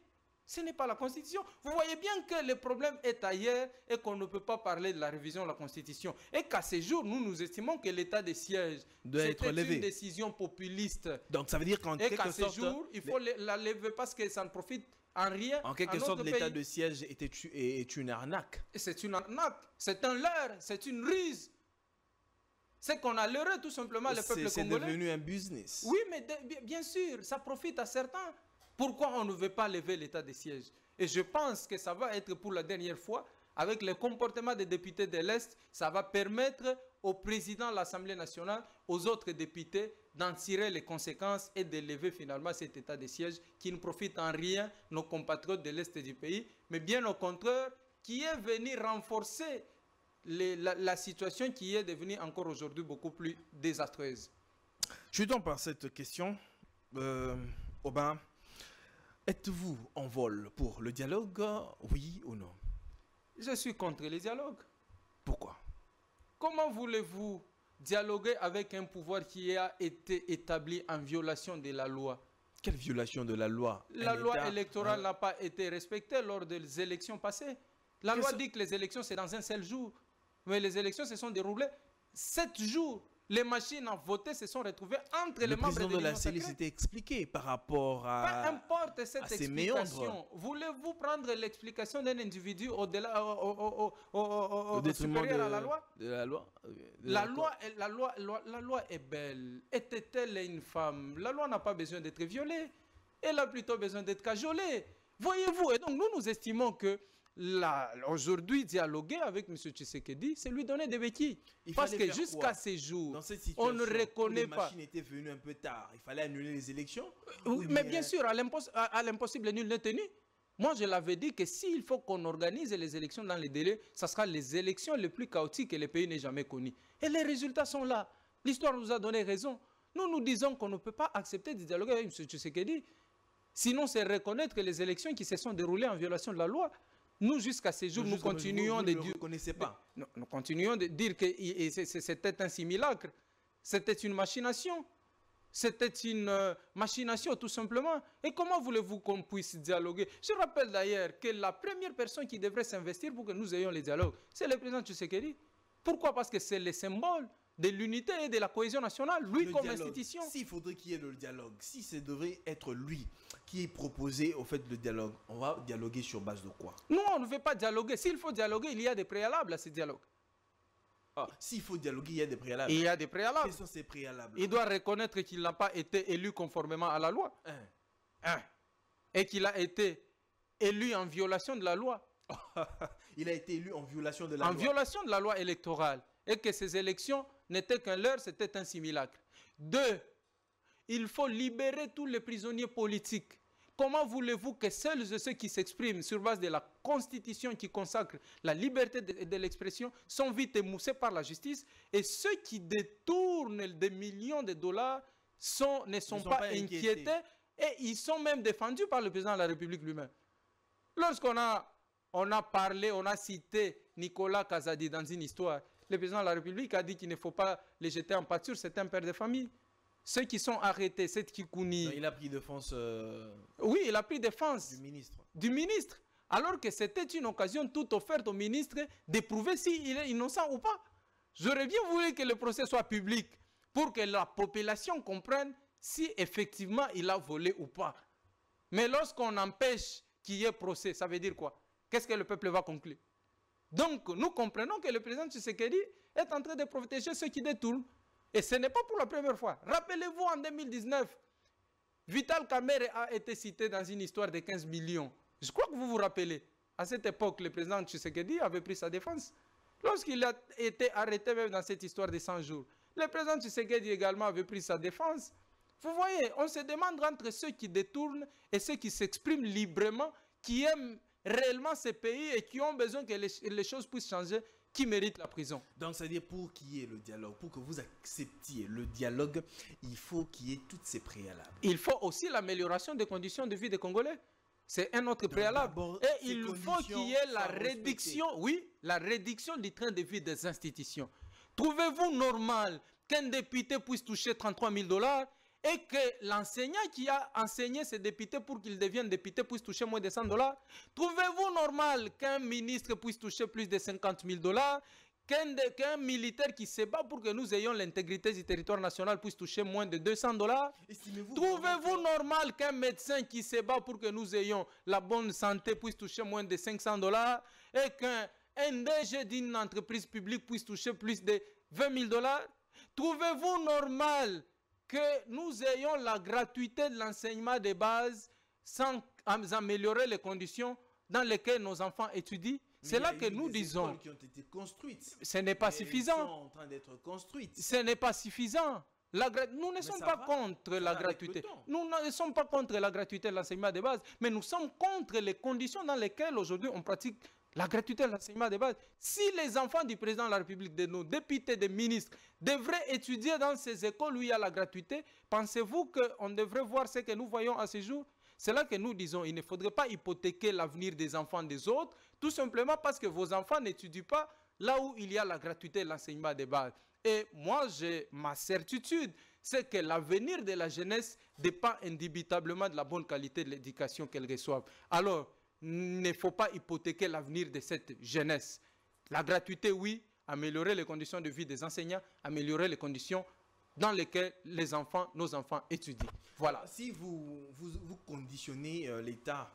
Ce n'est pas la Constitution. Vous voyez bien que le problème est ailleurs et qu'on ne peut pas parler de la révision de la Constitution. Et qu'à ce jour, nous nous estimons que l'état de siège c'était une décision populiste. Donc ça veut dire qu'en quelque sorte... Et qu'à ce jour, il faut les... la lever parce que ça ne profite en rien. En quelque sorte, l'état de siège était tu... est une arnaque. C'est une arnaque. C'est un leurre. C'est une ruse. C'est qu'on a leurré tout simplement le peuple congolais. C'est devenu un business. Oui, mais de... bien sûr, ça profite à certains. Pourquoi on ne veut pas lever l'état de siège? Et je pense que ça va être pour la dernière fois, avec le comportement des députés de l'Est, ça va permettre au président de l'Assemblée nationale, aux autres députés, d'en tirer les conséquences et de lever finalement cet état de siège qui ne profite en rien nos compatriotes de l'Est du pays, mais bien au contraire, qui est venu renforcer les, la, la situation qui est devenue encore aujourd'hui beaucoup plus désastreuse. Je suis donc par cette question, euh, Aubin. Êtes-vous en vol pour le dialogue, oui ou non? Je suis contre les dialogues. Pourquoi? Comment voulez-vous dialoguer avec un pouvoir qui a été établi en violation de la loi? Quelle violation de la loi? La un loi état... électorale n'a pas été respectée lors des élections passées. La loi dit que les élections, c'est dans un seul jour. Mais les élections se sont déroulées sept jours. Les machines à voter se sont retrouvées entre les membres de l'Union sacrée. Le président de la C E L I s'était expliqué par rapport à... Peu importe cette explication. Voulez-vous prendre l'explication d'un individu au-delà, au supérieur à la loi? De la loi, la loi, la loi, la loi est belle. Était-elle une femme? La loi n'a pas besoin d'être violée. Elle a plutôt besoin d'être cajolée. Voyez-vous. Et donc nous, nous estimons que aujourd'hui, dialoguer avec M. Tshisekedi, c'est lui donner des béquilles. Il Parce que jusqu'à ces jours, on ne reconnaît pas. Les machines étaient venues un peu tard. Il fallait annuler les élections. Oui, mais, mais bien euh... sûr, à l'impossible, nul n'est tenu. Moi, je l'avais dit que s'il faut qu'on organise les élections dans les délais, ça sera les élections les plus chaotiques que le pays n'ait jamais connues. Et les résultats sont là. L'histoire nous a donné raison. Nous, nous disons qu'on ne peut pas accepter de dialoguer avec M. Tshisekedi. Sinon, c'est reconnaître que les élections qui se sont déroulées en violation de la loi. Nous, jusqu'à ces jours, nous continuons de dire... Nous continuons de dire que c'était un simulacre. C'était une machination. C'était une euh, machination, tout simplement. Et comment voulez-vous qu'on puisse dialoguer? Je rappelle d'ailleurs que la première personne qui devrait s'investir pour que nous ayons les dialogues, c'est le président Tshisekedi. Pourquoi? Parce que c'est le symbole de l'unité et de la cohésion nationale, lui comme institution. S'il faudrait qu'il y ait le dialogue, si ça devrait être lui qui est proposé au fait le dialogue, on va dialoguer sur base de quoi? Non, on ne veut pas dialoguer. S'il faut dialoguer, il y a des préalables à ce dialogue. Ah. S'il faut dialoguer, il y a des préalables. Il y a des préalables. Quels sont ces préalables? Il doit reconnaître qu'il n'a pas été élu conformément à la loi. Hein. Hein. Et qu'il a été élu en violation de la loi. Il a été élu en violation de la en loi. En violation de la loi électorale. Et que ces élections n'étaient qu'un leurre, c'était un simulacre. Deux, il faut libérer tous les prisonniers politiques. Comment voulez-vous que celles et ceux qui s'expriment sur base de la Constitution qui consacre la liberté de, de l'expression sont vite émoussés par la justice, et ceux qui détournent des millions de dollars sont, ne sont, sont pas, pas inquiétés. inquiétés et ils sont même défendus par le président de la République lui-même. Lorsqu'on a, on a parlé, on a cité Nicolas Kazadi dans une histoire, le président de la République a dit qu'il ne faut pas les jeter en pâture, c'est un père de famille. Ceux qui sont arrêtés, cette Kikouni... Il a pris défense... Euh... Oui, il a pris défense. Du ministre. Du ministre. Alors que c'était une occasion toute offerte au ministre d'éprouver s'il est innocent ou pas. J'aurais bien voulu que le procès soit public pour que la population comprenne si effectivement il a volé ou pas. Mais lorsqu'on empêche qu'il y ait procès, ça veut dire quoi? Qu'est-ce que le peuple va conclure? Donc, nous comprenons que le président Tshisekedi est en train de protéger ceux qui détournent. Et ce n'est pas pour la première fois. Rappelez-vous, en deux mille dix-neuf, Vital Kamerhe a été cité dans une histoire de quinze millions. Je crois que vous vous rappelez. À cette époque, le président Tshisekedi avait pris sa défense. Lorsqu'il a été arrêté même dans cette histoire de cent jours, le président Tshisekedi également avait pris sa défense. Vous voyez, on se demande entre ceux qui détournent et ceux qui s'expriment librement, qui aiment réellement ces pays et qui ont besoin que les, les choses puissent changer, qui mérite la prison. Donc, c'est-à-dire, pour qu'il y ait le dialogue, pour que vous acceptiez le dialogue, il faut qu'il y ait toutes ces préalables. Il faut aussi l'amélioration des conditions de vie des Congolais. C'est un autre Donc, préalable. Et il faut qu'il y ait la réduction, oui, la réduction du train de vie des institutions. Trouvez-vous normal qu'un député puisse toucher trente-trois mille dollars et que l'enseignant qui a enseigné ces députés pour qu'il devienne député puisse toucher moins de cent dollars? Trouvez-vous normal qu'un ministre puisse toucher plus de cinquante mille dollars? Qu'un qu'un militaire qui se bat pour que nous ayons l'intégrité du territoire national puisse toucher moins de deux cents dollars? Trouvez-vous normal qu'un médecin qui se bat pour que nous ayons la bonne santé puisse toucher moins de cinq cents dollars? Et qu'un D G d'une entreprise publique puisse toucher plus de vingt mille dollars? Trouvez-vous normal que nous ayons la gratuité de l'enseignement de base sans améliorer les conditions dans lesquelles nos enfants étudient? C'est là que nous disons. Qui ont été construites. Ce n'est pas suffisant. Elles sont en train d'être construites. Ce n'est pas suffisant. La gra... Nous ne sommes pas va. contre la gratuité. Nous ne sommes pas contre la gratuité de l'enseignement de base, mais nous sommes contre les conditions dans lesquelles aujourd'hui on pratique la gratuité de l'enseignement de base. Si les enfants du président de la République, de nos députés, des ministres, devraient étudier dans ces écoles où il y a la gratuité, pensez-vous qu'on devrait voir ce que nous voyons à ce jour? C'est là que nous disons, il ne faudrait pas hypothéquer l'avenir des enfants des autres, tout simplement parce que vos enfants n'étudient pas là où il y a la gratuité de l'enseignement de base. Et moi, j'ai ma certitude, c'est que l'avenir de la jeunesse dépend indubitablement de la bonne qualité de l'éducation qu'elle reçoive. Alors, il ne faut pas hypothéquer l'avenir de cette jeunesse. La gratuité, oui, améliorer les conditions de vie des enseignants, améliorer les conditions dans lesquelles les enfants, nos enfants étudient. Voilà. Si vous, vous, vous conditionnez euh, l'État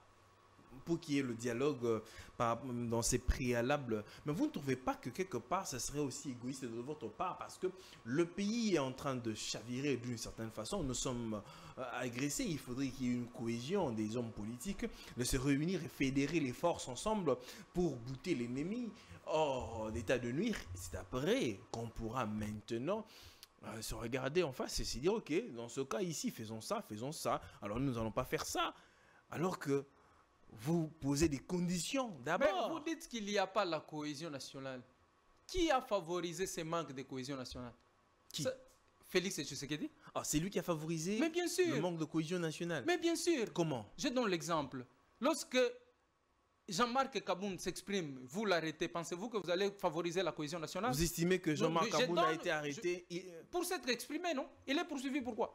pour qu'il y ait le dialogue euh, par, dans ses préalables, mais vous ne trouvez pas que quelque part, ce serait aussi égoïste de votre part, parce que le pays est en train de chavirer d'une certaine façon. Nous sommes euh, agressés. Il faudrait qu'il y ait une cohésion des hommes politiques, de se réunir et fédérer les forces ensemble pour bouter l'ennemi. Or, l'état de nuire, c'est après qu'on pourra maintenant Euh, se regarder en face et se dire, ok, dans ce cas ici, faisons ça, faisons ça, alors nous n'allons pas faire ça, alors que vous posez des conditions d'abord. Vous dites qu'il n'y a pas la cohésion nationale. Qui a favorisé ce manque de cohésion nationale? Qui? Ça, Félix Tshisekedi. Ah, c'est lui qui a favorisé Mais bien sûr. le manque de cohésion nationale. Mais bien sûr. Comment? Je donne l'exemple. Lorsque Jean-Marc Kabund s'exprime, vous l'arrêtez, pensez-vous que vous allez favoriser la cohésion nationale? Vous estimez que Jean-Marc Kabund a été arrêté je, pour s'être exprimé, non? Il est poursuivi, pourquoi?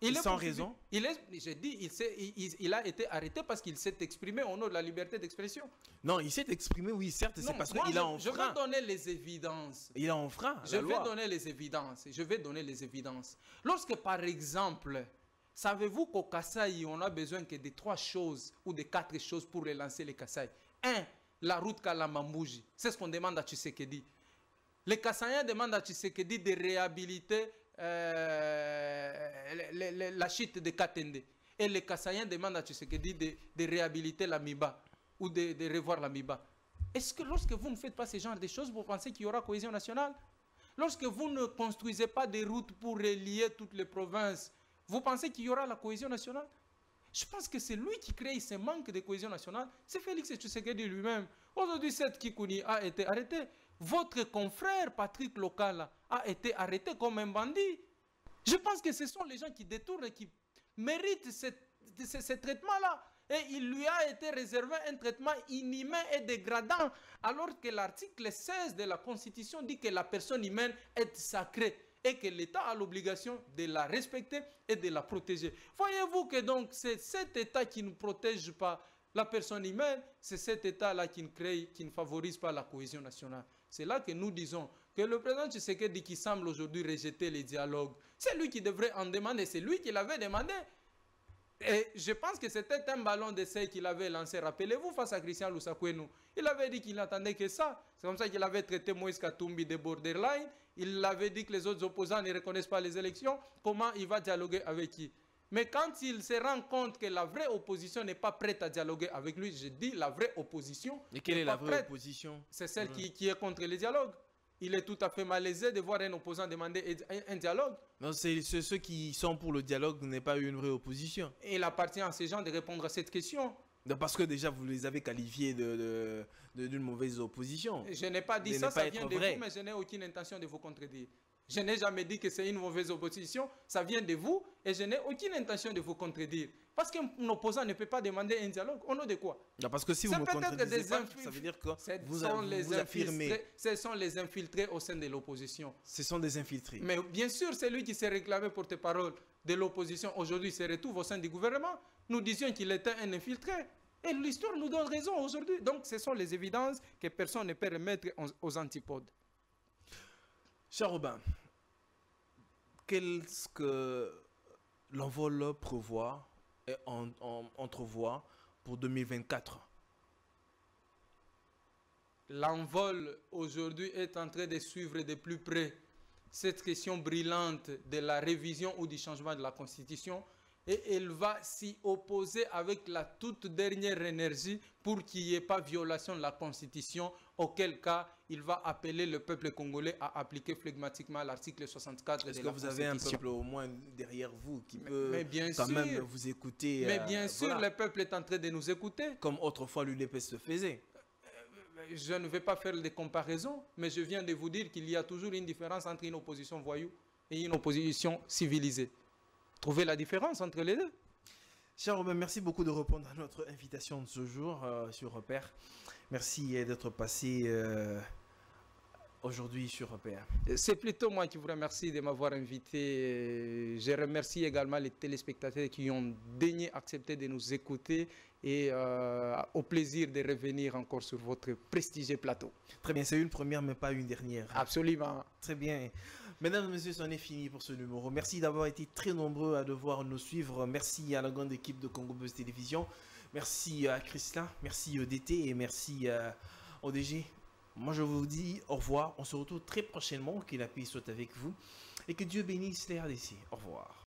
Il est sans poursuivi. Raison il est, je dis, il, il, il, il a été arrêté parce qu'il s'est exprimé au nom de la liberté d'expression. Non, il s'est exprimé, oui, certes, c'est parce qu'il a enfreint. Je vais donner les évidences. Il a enfreint la loi. Je vais donner les évidences. Je vais donner les évidences. Lorsque, par exemple, savez-vous qu'au Kassai, on a besoin que de trois choses ou de quatre choses pour relancer les Kassai. Un, la route Kalambambouji. C'est ce qu'on demande à Tshisekedi. Les Kassaïens demandent à Tshisekedi de réhabiliter Euh, le, le, la chute de Katende. Et les Kassaïens demandent à Tshisekedi de, de réhabiliter la Miba ou de, de revoir la Miba. Est-ce que lorsque vous ne faites pas ce genre de choses, vous pensez qu'il y aura cohésion nationale? Lorsque vous ne construisez pas des routes pour relier toutes les provinces, vous pensez qu'il y aura la cohésion nationale? Je pense que c'est lui qui crée ce manque de cohésion nationale. C'est Félix Tshisekedi lui-même. Aujourd'hui, cette Kikouni a été arrêté. Votre confrère Patrick Lokala a été arrêté comme un bandit. Je pense que ce sont les gens qui détournent et qui méritent ce, ce, ce traitement-là. Et il lui a été réservé un traitement inhumain et dégradant, alors que l'article seize de la Constitution dit que la personne humaine est sacrée et que l'État a l'obligation de la respecter et de la protéger. Voyez-vous que donc c'est cet État qui ne protège pas la personne humaine, c'est cet État-là qui ne crée, qui ne favorise pas la cohésion nationale. C'est là que nous disons que le président Tshisekedi qui semble aujourd'hui rejeter les dialogues, c'est lui qui devrait en demander, c'est lui qui l'avait demandé. Et je pense que c'était un ballon d'essai qu'il avait lancé, rappelez-vous, face à Christian Loussakwenu. Il avait dit qu'il n'attendait que ça. C'est comme ça qu'il avait traité Moïse Katumbi de borderline. Il avait dit que les autres opposants ne reconnaissent pas les élections. Comment il va dialoguer avec qui? Mais quand il se rend compte que la vraie opposition n'est pas prête à dialoguer avec lui, je dis la vraie opposition. Et quelle est, est la vraie prête. opposition? C'est celle mmh. qui, qui est contre les dialogues. Il est tout à fait malaisé de voir un opposant demander un dialogue. Non, c'est ceux qui sont pour le dialogue n'aient pas eu une vraie opposition. Et il appartient à ces gens de répondre à cette question. Parce que déjà, vous les avez qualifiés d'une de, de, de, mauvaise opposition. Je n'ai pas dit de ça, ça vient de vrai. vous, mais je n'ai aucune intention de vous contredire. Je n'ai jamais dit que c'est une mauvaise opposition, ça vient de vous et je n'ai aucune intention de vous contredire. Parce qu'un opposant ne peut pas demander un dialogue, on a de quoi? Non, parce que si vous me contredisez pas, ça veut dire que vous, sont vous, les vous affirmez. Ce sont les infiltrés au sein de l'opposition. Ce sont des infiltrés. Mais bien sûr, celui qui s'est réclamé porte-parole de l'opposition aujourd'hui se retrouve au sein du gouvernement. Nous disions qu'il était un infiltré. Et l'histoire nous donne raison aujourd'hui. Donc ce sont les évidences que personne ne peut remettre aux antipodes. Cher Aubin, qu'est-ce que l'envol prévoit et en, en, entrevoit pour deux mille vingt-quatre? L'envol aujourd'hui est en train de suivre de plus près cette question brillante de la révision ou du changement de la Constitution et elle va s'y opposer avec la toute dernière énergie pour qu'il n'y ait pas violation de la Constitution, auquel cas il va appeler le peuple congolais à appliquer flegmatiquement l'article soixante-quatre de la Constitution. Est-ce que vous avez un peuple au moins derrière vous qui mais, peut mais bien quand sûr, même vous écouter? Mais bien euh, sûr, voilà. Le peuple est en train de nous écouter. Comme autrefois l'U D P se faisait. Je ne vais pas faire des comparaisons, mais je viens de vous dire qu'il y a toujours une différence entre une opposition voyou et une opposition civilisée. Trouver la différence entre les deux. Cher Robin, merci beaucoup de répondre à notre invitation de ce jour euh, sur Repère. Merci d'être passé euh, aujourd'hui sur Repère. C'est plutôt moi qui vous remercie de m'avoir invité. Je remercie également les téléspectateurs qui ont daigné accepter de nous écouter et euh, au plaisir de revenir encore sur votre prestigieux plateau. Très bien, c'est une première mais pas une dernière. Absolument. Très bien. Mesdames et messieurs, c'en est fini pour ce numéro. Merci d'avoir été très nombreux à devoir nous suivre. Merci à la grande équipe de Congobès Télévision. Merci à Christin, merci au D T et merci au D G. Moi je vous dis au revoir. On se retrouve très prochainement. Que la paix soit avec vous et que Dieu bénisse les R D C. Au revoir.